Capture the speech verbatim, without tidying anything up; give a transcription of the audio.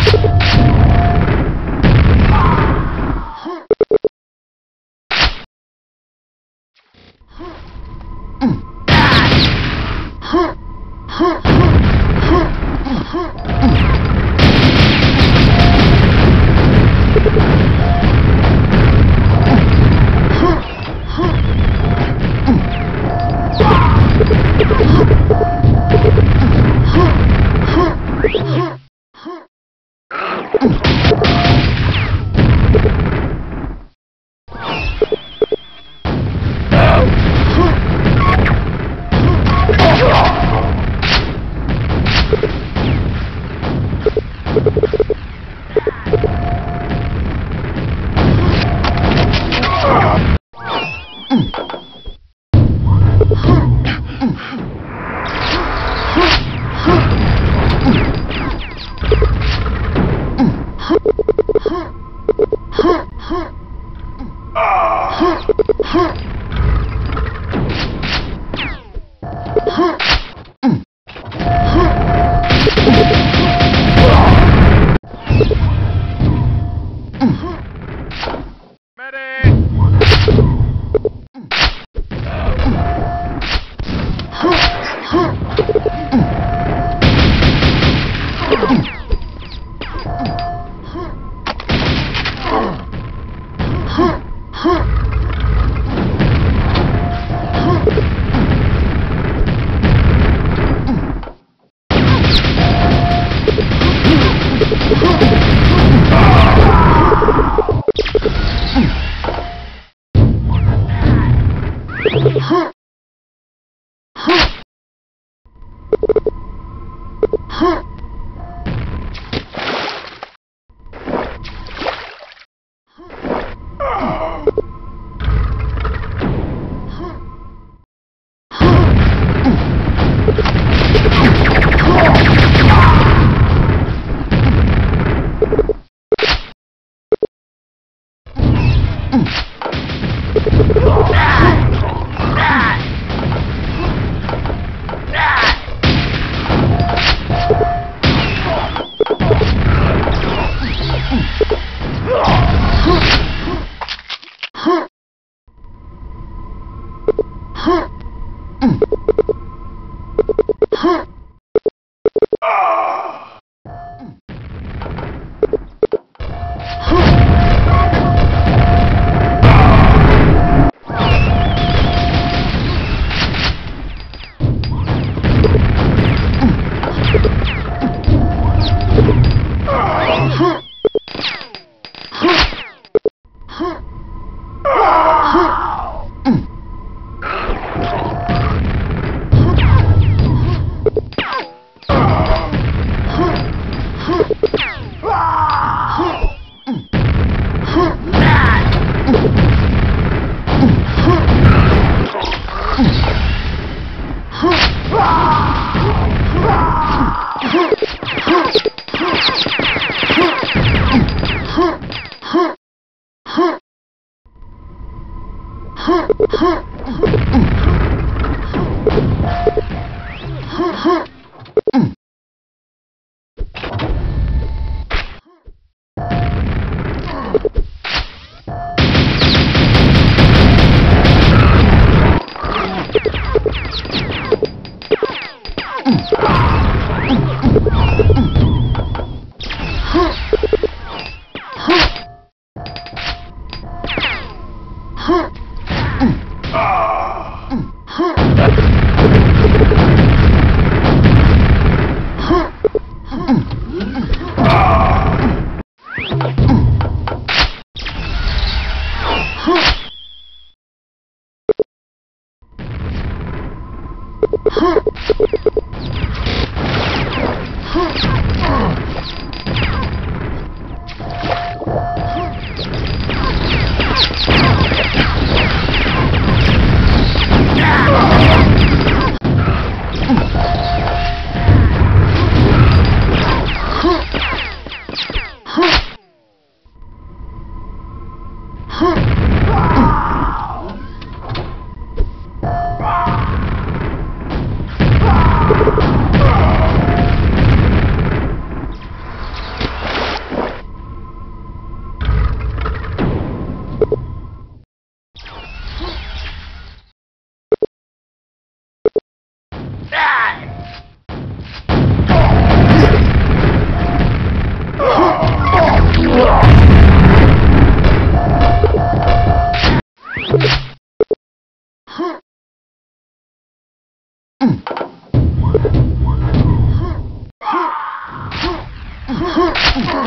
Mm-hmm. Huh.